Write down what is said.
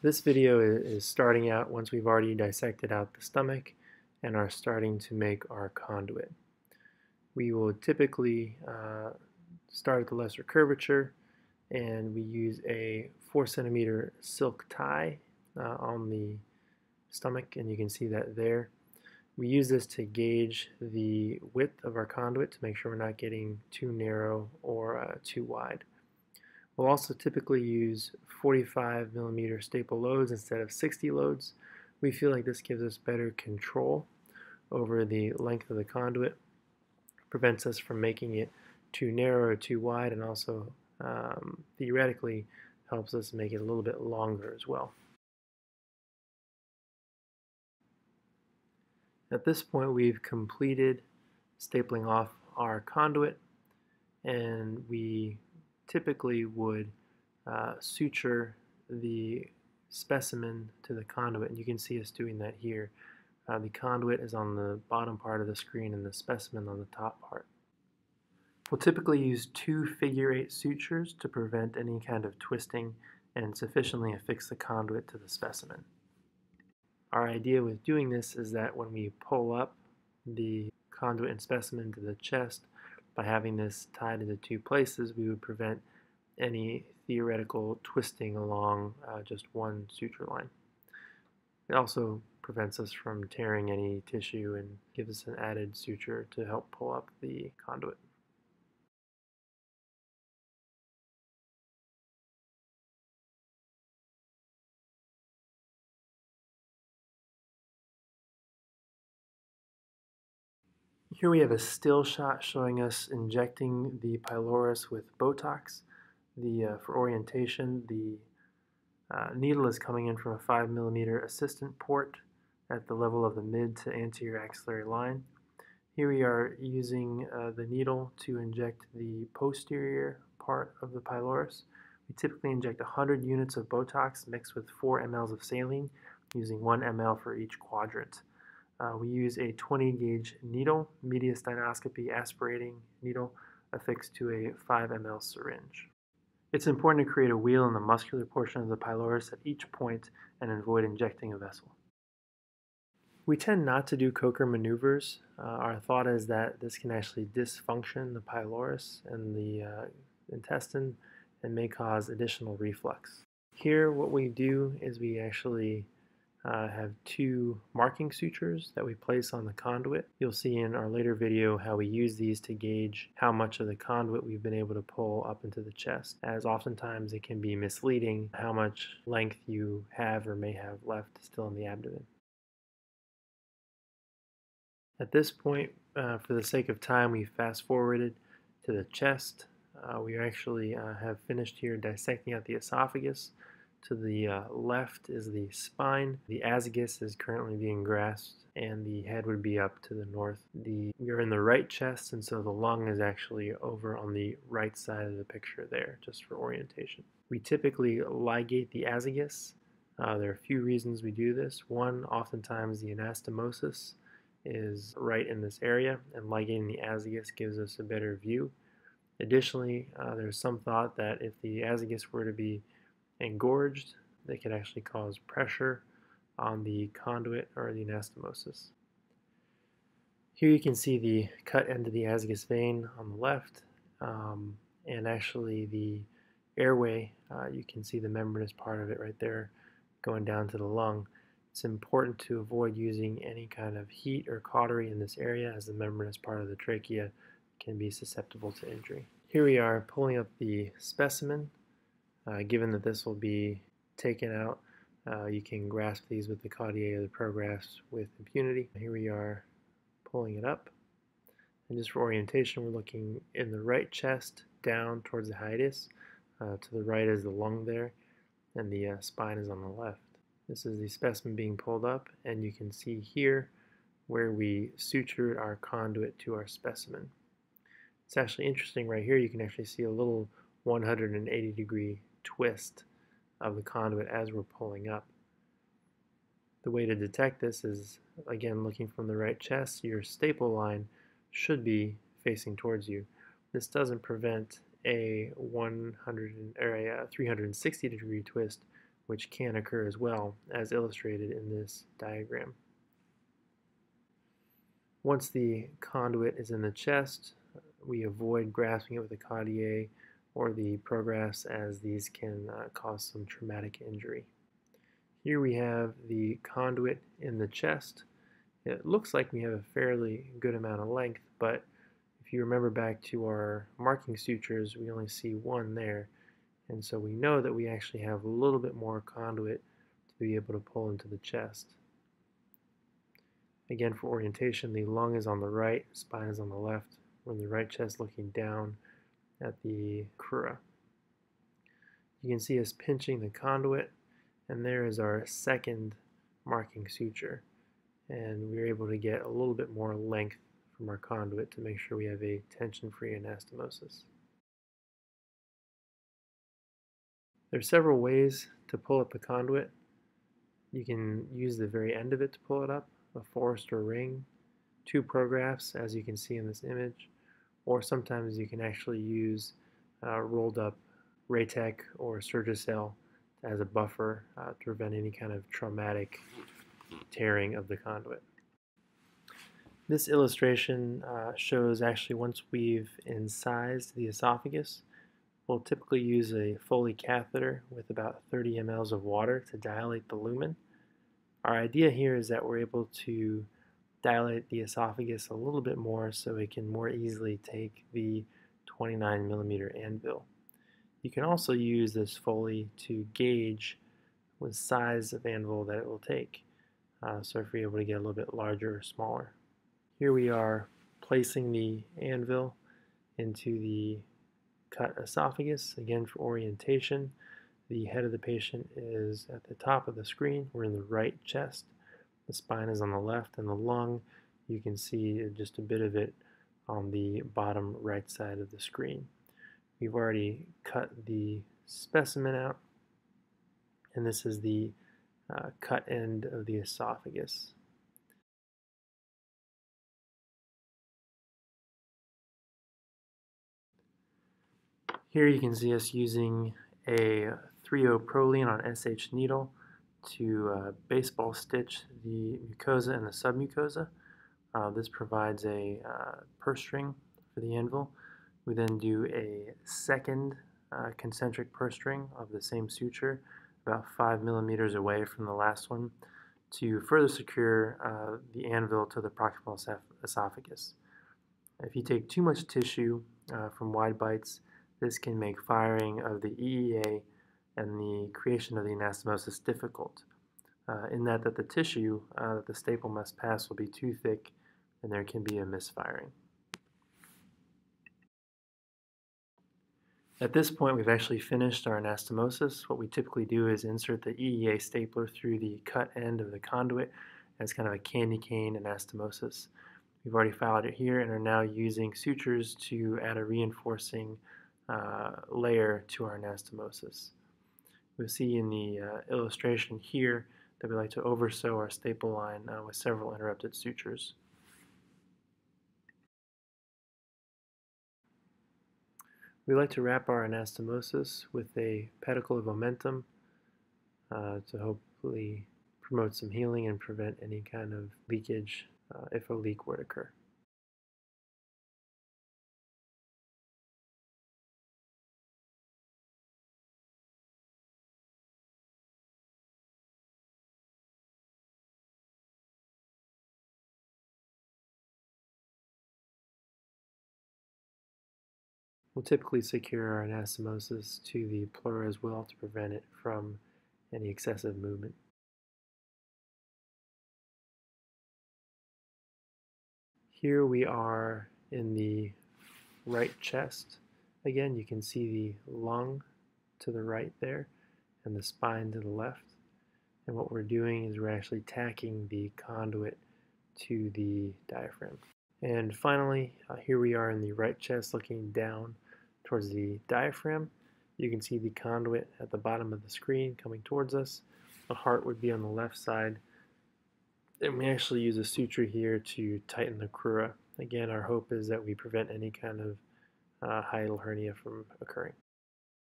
This video is starting out once we've already dissected out the stomach and are starting to make our conduit. We will typically start at the lesser curvature, and we use a 4 centimeter silk tie on the stomach, and you can see that there. We use this to gauge the width of our conduit to make sure we're not getting too narrow or too wide. We'll also typically use 45 millimeter staple loads instead of 60 loads. We feel like this gives us better control over the length of the conduit, prevents us from making it too narrow or too wide, and also theoretically helps us make it a little bit longer as well. At this point, we've completed stapling off our conduit, and we typically would suture the specimen to the conduit, and you can see us doing that here. The conduit is on the bottom part of the screen and the specimen on the top part. We'll typically use 2 figure-8 sutures to prevent any kind of twisting and sufficiently affix the conduit to the specimen. Our idea with doing this is that when we pull up the conduit and specimen to the chest, by having this tied into 2 places, we would prevent any theoretical twisting along just 1 suture line. It also prevents us from tearing any tissue and gives us an added suture to help pull up the conduit. Here we have a still shot showing us injecting the pylorus with Botox. For orientation, the needle is coming in from a 5 millimeter assistant port at the level of the mid to anterior axillary line. Here we are using the needle to inject the posterior part of the pylorus. We typically inject 100 units of Botox mixed with 4 mLs of saline, using 1 ml for each quadrant. We use a 20-gauge needle, mediastinoscopy aspirating needle, affixed to a 5 ml syringe. It's important to create a wheel in the muscular portion of the pylorus at each point and avoid injecting a vessel. We tend not to do Kocher maneuvers. Our thought is that this can actually dysfunction the pylorus and the intestine and may cause additional reflux. Here what we do is we actually have 2 marking sutures that we place on the conduit. You'll see in our later video how we use these to gauge how much of the conduit we've been able to pull up into the chest, as oftentimes it can be misleading how much length you have or may have left still in the abdomen. At this point, for the sake of time, we fast forwarded to the chest. We actually have finished here dissecting out the esophagus. To the left is the spine. The azygos is currently being grasped, and the head would be up to the north. You're in the right chest, and so the lung is actually over on the right side of the picture there, just for orientation. We typically ligate the azygos. There are a few reasons we do this. One, oftentimes the anastomosis is right in this area, and ligating the azygos gives us a better view. Additionally, there's some thought that if the azygos were to be engorged, they could actually cause pressure on the conduit or the anastomosis. Here you can see the cut end of the azygos vein on the left, and actually the airway, you can see the membranous part of it right there going down to the lung. It's important to avoid using any kind of heat or cautery in this area, as the membranous part of the trachea can be susceptible to injury. Here we are pulling up the specimen. Given that this will be taken out, you can grasp these with the caudier or the ProGrasp with impunity. Here we are pulling it up. And just for orientation, we're looking in the right chest down towards the hiatus. To the right is the lung there, and the spine is on the left. This is the specimen being pulled up, and you can see here where we sutured our conduit to our specimen. It's actually interesting right here. You can actually see a little 180-degree twist of the conduit as we're pulling up. The way to detect this is, again, looking from the right chest. Your staple line should be facing towards you. This doesn't prevent a 360-degree twist, which can occur as well, as illustrated in this diagram. Once the conduit is in the chest, we avoid grasping it with a caudier or the ProGrasp, as these can cause some traumatic injury. Here we have the conduit in the chest. It looks like we have a fairly good amount of length, but if you remember back to our marking sutures, we only see one there, and so we know that we actually have a little bit more conduit to be able to pull into the chest. Again, for orientation, the lung is on the right, spine is on the left. We're in the right chest looking down at the crura. You can see us pinching the conduit, and there is our second marking suture, and we're able to get a little bit more length from our conduit to make sure we have a tension-free anastomosis. There are several ways to pull up a conduit. You can use the very end of it to pull it up, a Forrester ring, two ProGrasps, as you can see in this image, or sometimes you can actually use rolled up Raytech or Surgicel as a buffer to prevent any kind of traumatic tearing of the conduit. This illustration shows actually once we've incised the esophagus, we'll typically use a Foley catheter with about 30 mL of water to dilate the lumen. Our idea here is that we're able to dilate the esophagus a little bit more so it can more easily take the 29mm anvil. You can also use this Foley to gauge the size of anvil that it will take. So if you're able to get a little bit larger or smaller. Here we are placing the anvil into the cut esophagus. Again, for orientation, the head of the patient is at the top of the screen. We're in the right chest. The spine is on the left, and the lung, you can see just a bit of it on the bottom right side of the screen. We've already cut the specimen out, and this is the cut end of the esophagus. Here you can see us using a 3/0 prolene on SH needle to baseball stitch the mucosa and the submucosa. This provides a purse string for the anvil. We then do a second concentric purse string of the same suture, about 5mm away from the last one, to further secure the anvil to the proximal esophagus. If you take too much tissue from wide bites, this can make firing of the EEA and the creation of the anastomosis difficult, in that the tissue that the staple must pass will be too thick, and there can be a misfiring. At this point, we've actually finished our anastomosis. What we typically do is insert the EEA stapler through the cut end of the conduit as kind of a candy cane anastomosis. We've already filed it here and are now using sutures to add a reinforcing layer to our anastomosis. We'll see in the illustration here that we like to oversew our staple line with several interrupted sutures. We like to wrap our anastomosis with a pedicle of omentum to hopefully promote some healing and prevent any kind of leakage if a leak were to occur. We'll typically secure our anastomosis to the pleura as well to prevent it from any excessive movement. Here we are in the right chest. Again, you can see the lung to the right there and the spine to the left. And what we're doing is we're actually tacking the conduit to the diaphragm. And finally, here we are in the right chest looking down towards the diaphragm. You can see the conduit at the bottom of the screen coming towards us. The heart would be on the left side. And we actually use a suture here to tighten the crura. Again, our hope is that we prevent any kind of hiatal hernia from occurring.